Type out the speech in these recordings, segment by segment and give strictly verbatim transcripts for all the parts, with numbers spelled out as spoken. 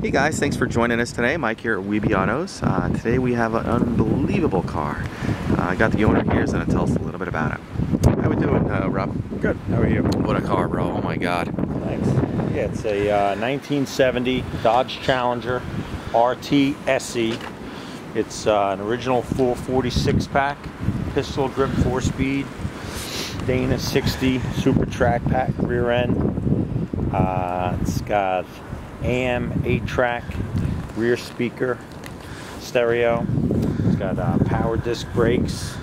Hey guys, thanks for joining us today. Mike here at WeBe Autos. Uh, today we have an unbelievable car. Uh, I got the owner here, so going to tell us a little bit about it. How we doing, uh, Rob? Good. How are you? What a car, bro. Oh my God. Thanks. Yeah, it's a uh, nineteen seventy Dodge Challenger R T S E. It's uh, an original four forty-six pack, pistol grip four speed, Dana sixty super track pack rear end. Uh, it's got A M eight track rear speaker stereo. It's got uh, power disc brakes,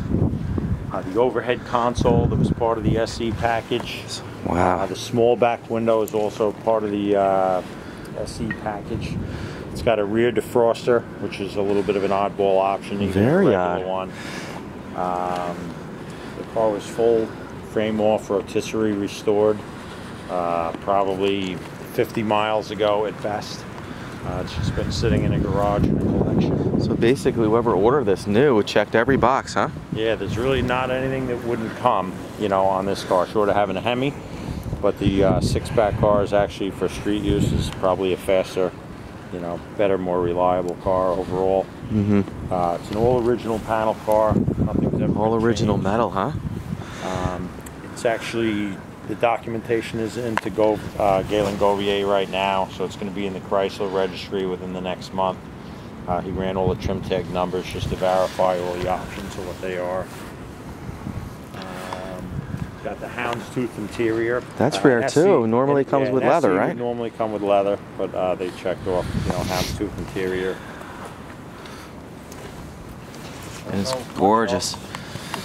uh, the overhead console that was part of the S E package. Wow. Uh, the small back window is also part of the uh, S E package. It's got a rear defroster, which is a little bit of an oddball option. You Very odd. One. Um, the car was full frame off, rotisserie restored, uh, probably fifty miles ago at best. Uh, it's just been sitting in a garage in a collection. So basically whoever ordered this new checked every box, huh? Yeah, there's really not anything that wouldn't come, you know, on this car, short of having a Hemi. But the uh, six-pack car is actually for street use is probably a faster, you know, better, more reliable car overall. Mm-hmm. Uh, it's an all-original panel car. Nothing's ever all-original metal, huh? Um, it's actually... The documentation is in to go uh, Galen Govier right now, so it's going to be in the Chrysler registry within the next month. Uh, he ran all the trim tag numbers just to verify all the options of what they are. Um, got the hound's tooth interior. That's uh, rare too. Normally it comes with leather, right? Normally come with leather, but uh, they checked off, you know, hound's tooth interior. And it's gorgeous.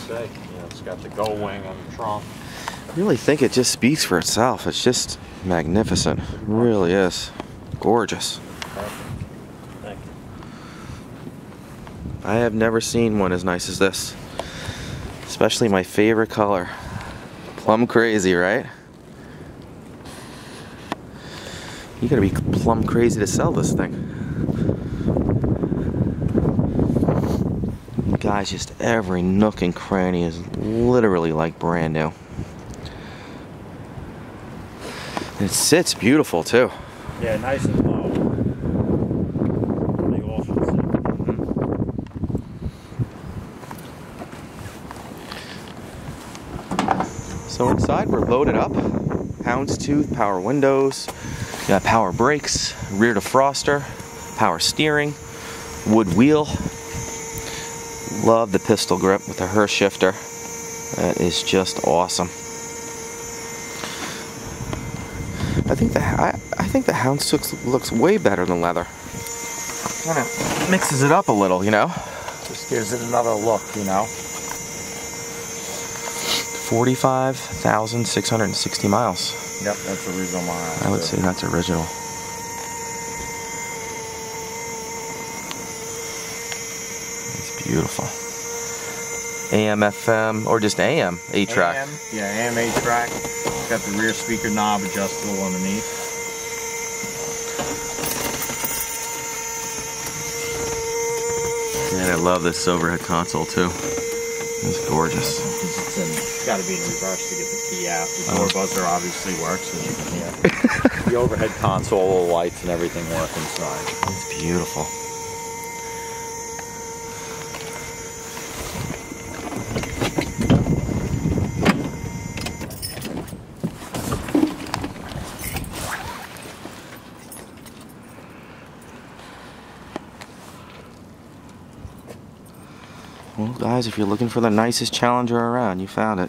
You know, it's got the go wing on the trunk. I really think it just speaks for itself. It's just magnificent. It really is. Gorgeous. Perfect. Thank you. I have never seen one as nice as this. Especially my favorite color. Plum crazy, right? You gotta be plum crazy to sell this thing. Guys, just every nook and cranny is literally like brand new. It sits beautiful too. Yeah, nice and low. Pretty awesome. Mm-hmm. So inside we're loaded up. Houndstooth, power windows, you got power brakes, rear defroster, power steering, wood wheel. Love the pistol grip with the Hurst shifter. That is just awesome. I think the I, I think the houndstooth looks way better than leather. Kind of mixes it up a little, you know. Just gives it another look, you know. Forty-five thousand six hundred and sixty miles. Yep, that's original miles. I would say that's original. It's beautiful. A M, F M, or just A M eight track. A M, yeah, A M eight track. It's got the rear speaker knob adjustable underneath. Man, I love this overhead console too. It's gorgeous. It's, in, it's got to be in reverse to get the key out. The door buzzer obviously works, as you can hear. The overhead console, all the lights and everything work inside. It's beautiful. Well, guys, if you're looking for the nicest Challenger around, you found it.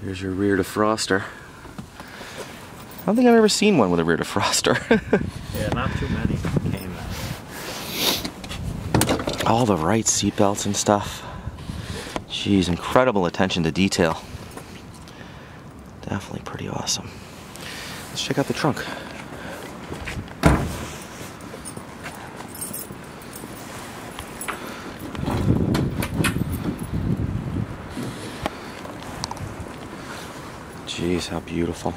There's your rear defroster. I don't think I've ever seen one with a rear defroster. Yeah, not too many came out. All the right seat belts and stuff. Jeez, incredible attention to detail. Definitely pretty awesome. Let's check out the trunk. Jeez, how beautiful.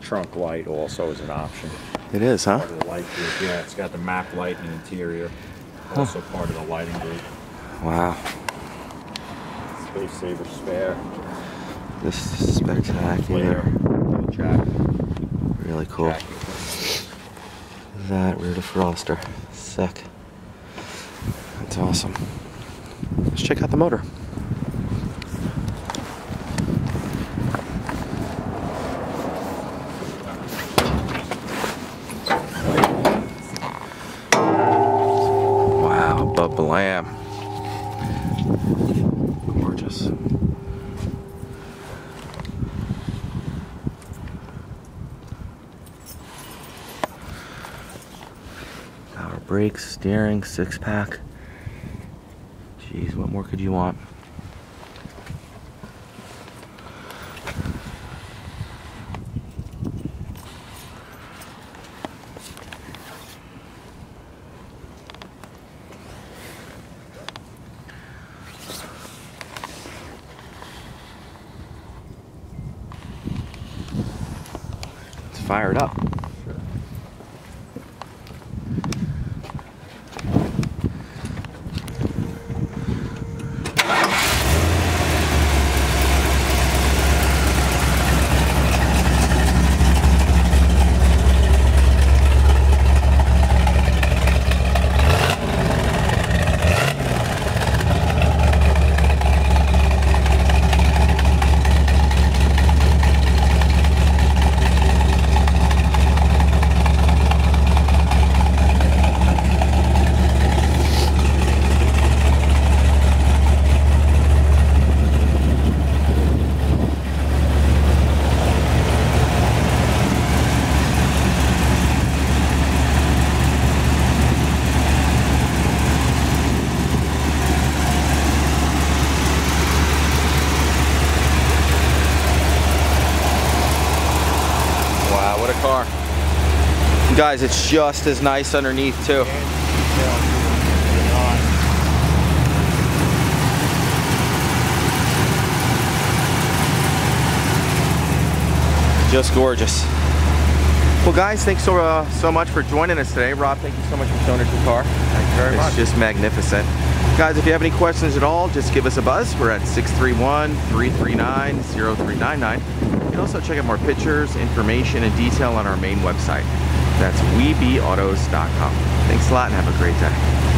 Trunk light also is an option. It is, huh? Part of the light group. Yeah, it's got the map light and interior. Also huh. Part of the lighting group. Wow. Space saver spare. This is spectacular. Really cool. That rear defroster. Sick. That's awesome. Let's check out the motor. Blam. Gorgeous. Power brakes, steering, six pack. Jeez, what more could you want? Fire it up. Sure. Car. Guys, it's just as nice underneath too. Just gorgeous. Well guys, thanks so, uh, so much for joining us today. Rob, thank you so much for showing us your car. Thank you very much. It's just magnificent. Guys, if you have any questions at all, just give us a buzz. We're at six three one, three three nine, zero three nine nine. You can also check out more pictures, information, and detail on our main website. That's we be autos dot com. Thanks a lot and have a great day.